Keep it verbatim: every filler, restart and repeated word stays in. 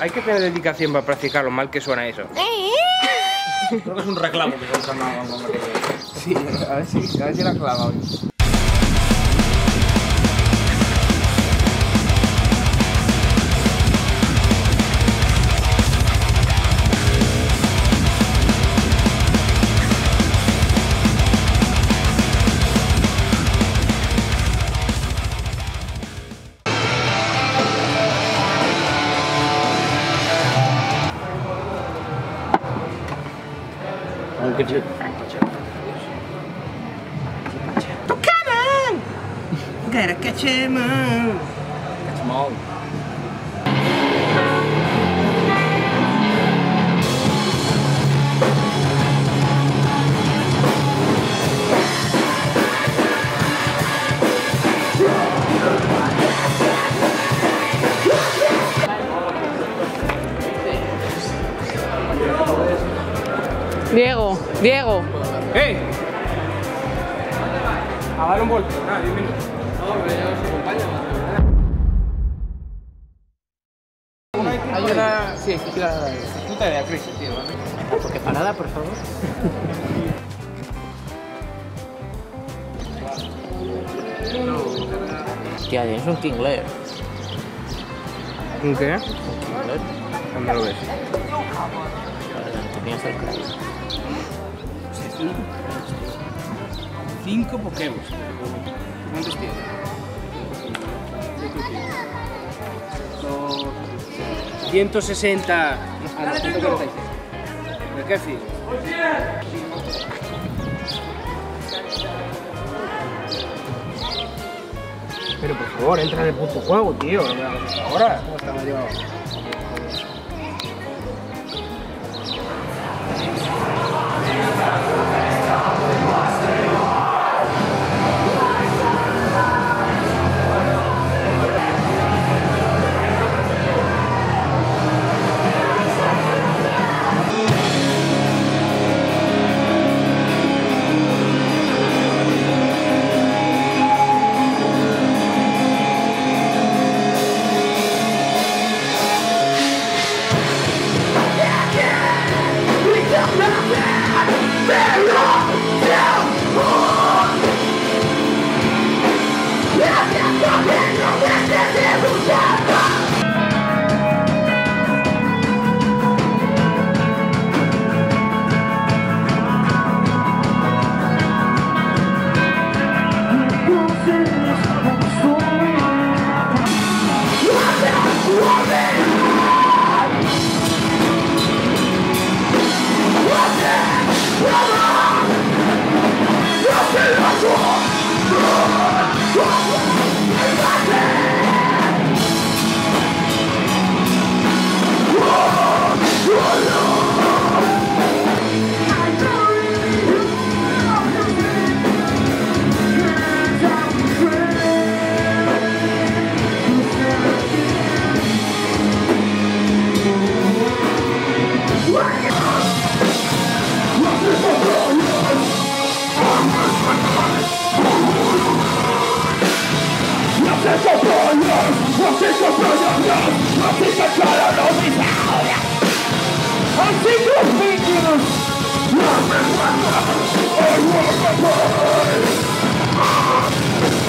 Hay que tener dedicación para practicar lo mal que suena eso. Creo que es un reclamo que se han clavado. Sí, a ver si, a ver si la clava hoy. Look at you. Come on! Gotta catch him on. Catch him on. Diego, Diego. ¡Ey! A dar un golpe. Nada, diez minutos. No, pero ya os acompaña. Hay una... Sí, sí, la... Tú te veas, Cris, tío, ¿vale? Porque parada, por favor. Hostia, tienes un King Lear. ¿Un qué? ¿Dónde lo ves? Tenías el crack. Cinco Pokémon. ¿Cuántos tienes? ciento sesenta. Ah, no, ciento cuarenta y seis. ¿De qué fin? Pero por favor, entra en el puto juego, tío. Ahora, ¿cómo estaba yo? I think you're